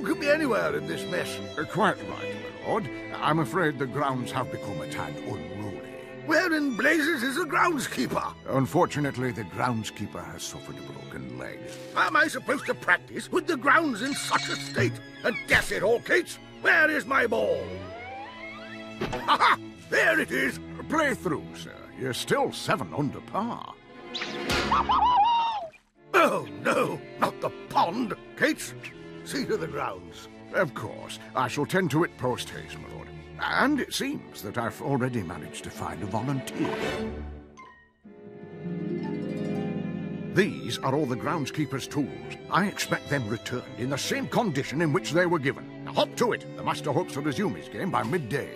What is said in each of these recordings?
What could be anywhere in this mess? Quite right, my lord. I'm afraid the grounds have become a tad unruly. Where in blazes is the groundskeeper? Unfortunately, the groundskeeper has suffered a broken leg. How am I supposed to practice with the grounds in such a state? And guess it, Hawkins, where is my ball? Ha-ha! There it is! Play through, sir. You're still 7 under par. Oh, no, not the pond. Cates, see to the grounds. Of course. I shall tend to it post-haste, my lord. And it seems that I've already managed to find a volunteer. These are all the groundskeeper's tools. I expect them returned in the same condition in which they were given. Now hop to it. The master hopes to resume his game by midday.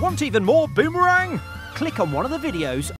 Want even more boomerang? Click on one of the videos